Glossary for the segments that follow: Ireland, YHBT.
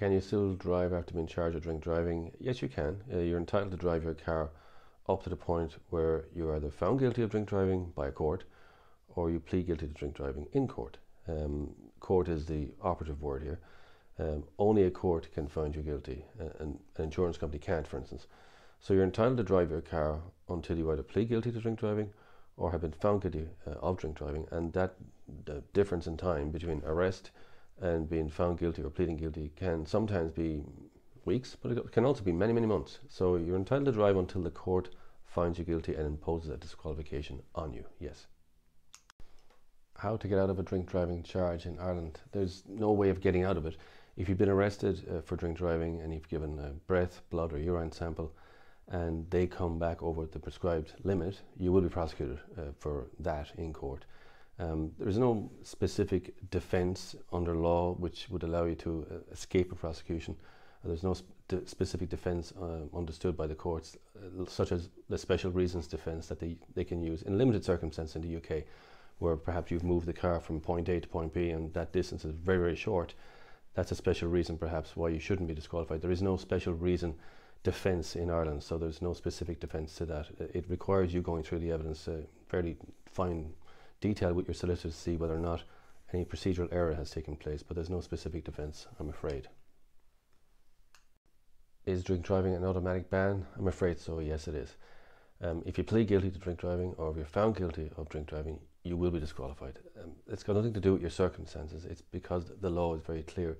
Can you still drive after being charged or drink driving? Yes, you can. You're entitled to drive your car up to the point where you are either found guilty of drink driving by a court or you plead guilty to drink driving in court. Court is the operative word here. Only a court can find you guilty, and an insurance company can't, for instance. So you're entitled to drive your car until you either plead guilty to drink driving or have been found guilty of drink driving, and that the difference in time between arrest and being found guilty or pleading guilty can sometimes be weeks, but it can also be many, many months. So you're entitled to drive until the court finds you guilty and imposes a disqualification on you, yes. How to get out of a drink driving charge in Ireland. There's no way of getting out of it. If you've been arrested for drink driving and you've given a breath, blood or urine sample and they come back over the prescribed limit, you will be prosecuted for that in court. There's no specific defense under law which would allow you to escape a prosecution. There's no specific defense understood by the courts, such as the special reasons defense that they can use in limited circumstances in the UK, where perhaps you've moved the car from point A to point B and that distance is very, very short. That's a special reason perhaps why you shouldn't be disqualified. There is no special reason defense in Ireland, so there's no specific defense to that. It requires you going through the evidence fairly fine detail with your solicitor to see whether or not any procedural error has taken place, but there's no specific defense, I'm afraid. Is drink driving an automatic ban? I'm afraid so, yes it is. If you plead guilty to drink driving or if you're found guilty of drink driving, you will be disqualified. It's got nothing to do with your circumstances, it's because the law is very clear.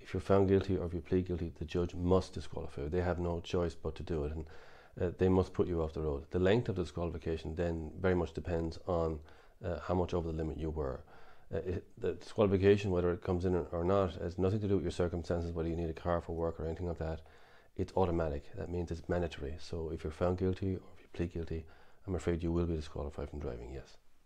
If you're found guilty or if you plead guilty, the judge must disqualify you. They have no choice but to do it, and they must put you off the road. The length of the disqualification then very much depends on how much over the limit you were. The disqualification, whether it comes in or not, has nothing to do with your circumstances, whether you need a car for work or anything like that. It's automatic. That means it's mandatory. So if you're found guilty or if you plead guilty, I'm afraid you will be disqualified from driving, yes.